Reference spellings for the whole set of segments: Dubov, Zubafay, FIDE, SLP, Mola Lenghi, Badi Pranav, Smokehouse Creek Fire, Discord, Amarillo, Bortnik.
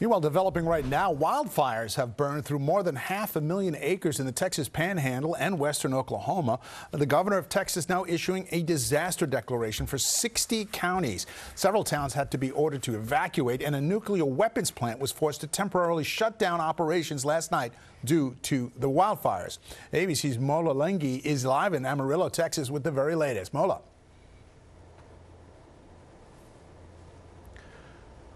Meanwhile, developing right now, wildfires have burned through more than 500,000 acres in the Texas Panhandle and western Oklahoma. The governor of Texas now issuing a disaster declaration for 60 counties. Several towns had to be ordered to evacuate, and a nuclear weapons plant was forced to temporarily shut down operations last night due to the wildfires. ABC's Mola Lenghi is live in Amarillo, Texas, with the very latest. Mola.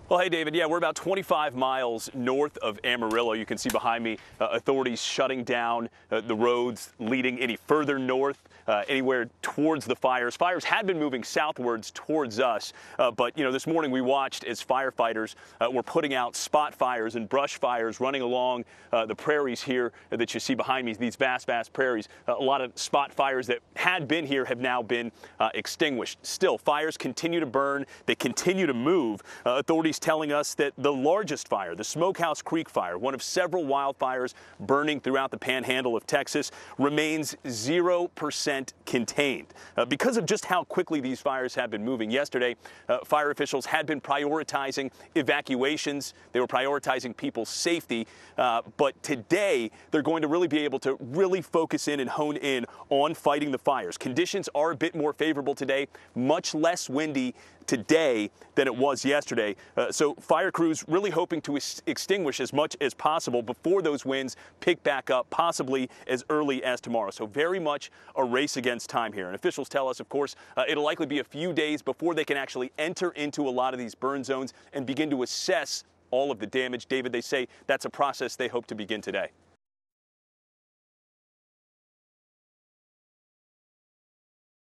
Well, hey, David. Yeah, we're about 25 miles north of Amarillo. You can see behind me authorities shutting down the roads leading any further north, anywhere towards the fires. Fires had been moving southwards towards us, but, you know, this morning we watched as firefighters were putting out spot fires and brush fires running along the prairies here that you see behind me, these vast, vast prairies. A lot of spot fires that had been here have now been extinguished. Still, fires continue to burn. They continue to move. Authorities telling us that the largest fire, the Smokehouse Creek Fire, one of several wildfires burning throughout the Panhandle of Texas, remains 0% contained. Because of just how quickly these fires have been moving, yesterday fire officials had been prioritizing evacuations. They were prioritizing people's safety, but today they're going to really be able to really focus in and hone in on fighting the fires. Conditions are a bit more favorable today, much less windy today than it was yesterday. So fire crews really hoping to extinguish as much as possible before those winds pick back up, possibly as early as tomorrow. So very much a race against time here. And officials tell us, of course, it'll likely be a few days before they can actually enter into a lot of these burn zones and begin to assess all of the damage. David, they say that's a process they hope to begin today.